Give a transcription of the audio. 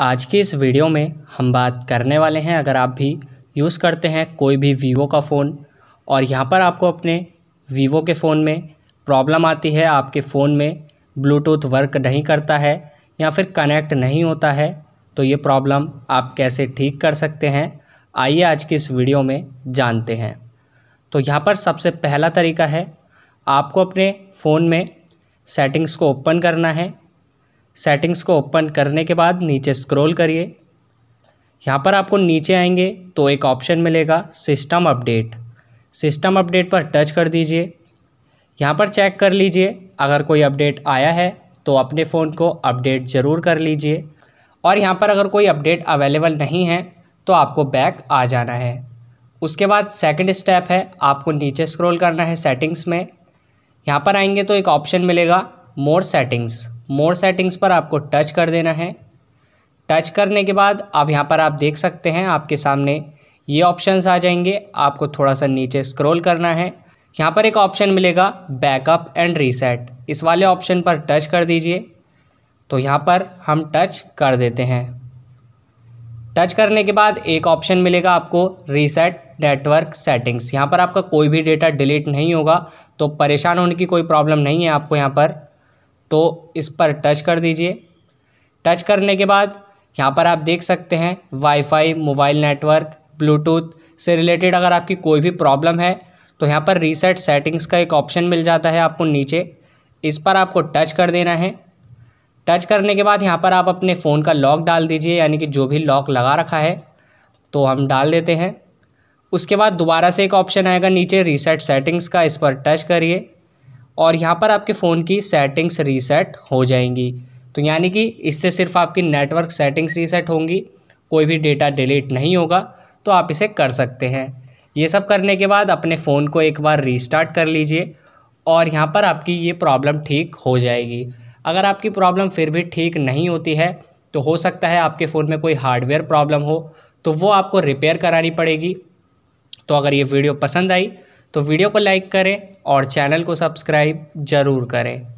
आज के इस वीडियो में हम बात करने वाले हैं, अगर आप भी यूज़ करते हैं कोई भी वीवो का फ़ोन और यहाँ पर आपको अपने वीवो के फ़ोन में प्रॉब्लम आती है, आपके फ़ोन में ब्लूटूथ वर्क नहीं करता है या फिर कनेक्ट नहीं होता है, तो ये प्रॉब्लम आप कैसे ठीक कर सकते हैं, आइए आज के इस वीडियो में जानते हैं। तो यहाँ पर सबसे पहला तरीका है, आपको अपने फ़ोन में सेटिंग्स को ओपन करना है। सेटिंग्स को ओपन करने के बाद नीचे स्क्रॉल करिए, यहाँ पर आपको नीचे आएंगे तो एक ऑप्शन मिलेगा सिस्टम अपडेट। सिस्टम अपडेट पर टच कर दीजिए, यहाँ पर चेक कर लीजिए अगर कोई अपडेट आया है तो अपने फ़ोन को अपडेट ज़रूर कर लीजिए, और यहाँ पर अगर कोई अपडेट अवेलेबल नहीं है तो आपको बैक आ जाना है। उसके बाद सेकंड स्टेप है, आपको नीचे स्क्रॉल करना है सेटिंग्स में, यहाँ पर आएंगे तो एक ऑप्शन मिलेगा मोर सेटिंग्स। मोर सेटिंग्स पर आपको टच कर देना है। टच करने के बाद अब यहाँ पर आप देख सकते हैं आपके सामने ये ऑप्शंस आ जाएंगे, आपको थोड़ा सा नीचे स्क्रॉल करना है, यहाँ पर एक ऑप्शन मिलेगा बैकअप एंड रीसेट, इस वाले ऑप्शन पर टच कर दीजिए। तो यहाँ पर हम टच कर देते हैं। टच करने के बाद एक ऑप्शन मिलेगा आपको रीसेट नेटवर्क सेटिंग्स, यहाँ पर आपका कोई भी डेटा डिलीट नहीं होगा, तो परेशान होने की कोई प्रॉब्लम नहीं है आपको यहाँ पर, तो इस पर टच कर दीजिए। टच करने के बाद यहाँ पर आप देख सकते हैं वाईफाई, मोबाइल नेटवर्क, ब्लूटूथ से रिलेटेड अगर आपकी कोई भी प्रॉब्लम है तो यहाँ पर रीसेट सेटिंग्स का एक ऑप्शन मिल जाता है आपको नीचे, इस पर आपको टच कर देना है। टच करने के बाद यहाँ पर आप अपने फ़ोन का लॉक डाल दीजिए, यानी कि जो भी लॉक लगा रखा है तो हम डाल देते हैं। उसके बाद दोबारा से एक ऑप्शन आएगा नीचे रीसेट सेटिंग्स का, इस पर टच करिए और यहाँ पर आपके फ़ोन की सेटिंग्स रीसेट हो जाएंगी। तो यानी कि इससे सिर्फ आपकी नेटवर्क सेटिंग्स रीसेट होंगी, कोई भी डेटा डिलीट नहीं होगा, तो आप इसे कर सकते हैं। ये सब करने के बाद अपने फ़ोन को एक बार रीस्टार्ट कर लीजिए और यहाँ पर आपकी ये प्रॉब्लम ठीक हो जाएगी। अगर आपकी प्रॉब्लम फिर भी ठीक नहीं होती है तो हो सकता है आपके फ़ोन में कोई हार्डवेयर प्रॉब्लम हो, तो वो आपको रिपेयर करानी पड़ेगी। तो अगर ये वीडियो पसंद आई तो वीडियो को लाइक करें और चैनल को सब्सक्राइब ज़रूर करें।